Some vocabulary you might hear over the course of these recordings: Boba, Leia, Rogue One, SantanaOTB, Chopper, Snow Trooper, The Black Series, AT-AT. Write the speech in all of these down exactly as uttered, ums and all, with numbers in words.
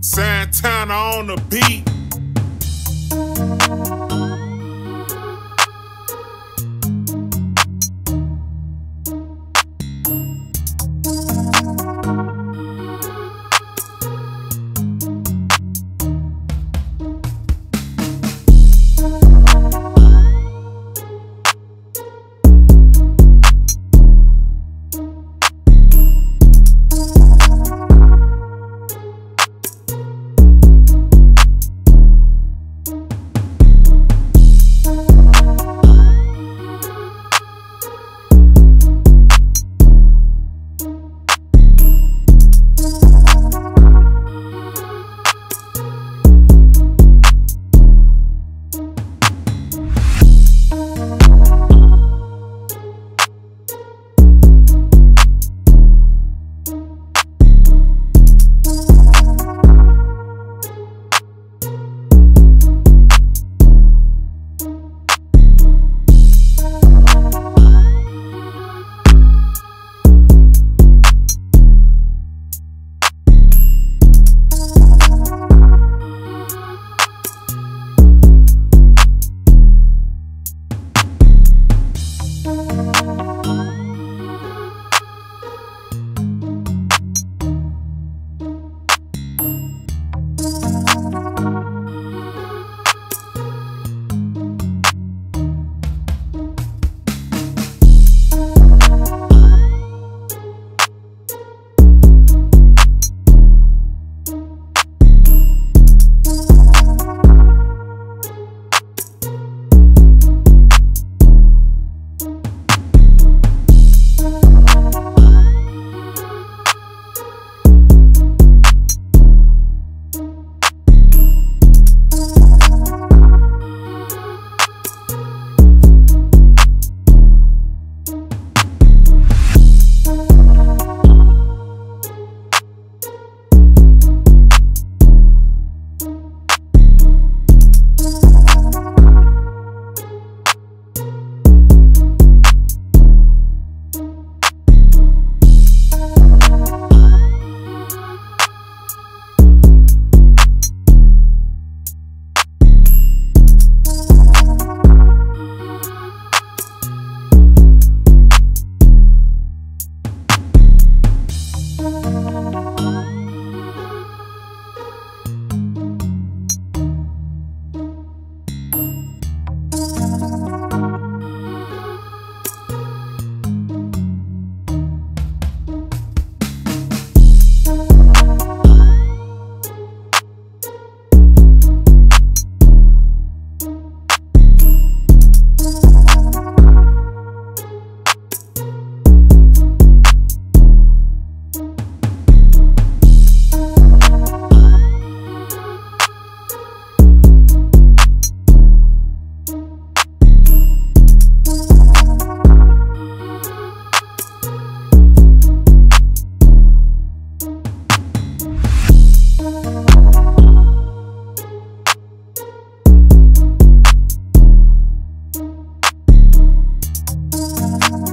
Santana on the beat.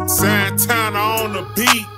Santana on the beat.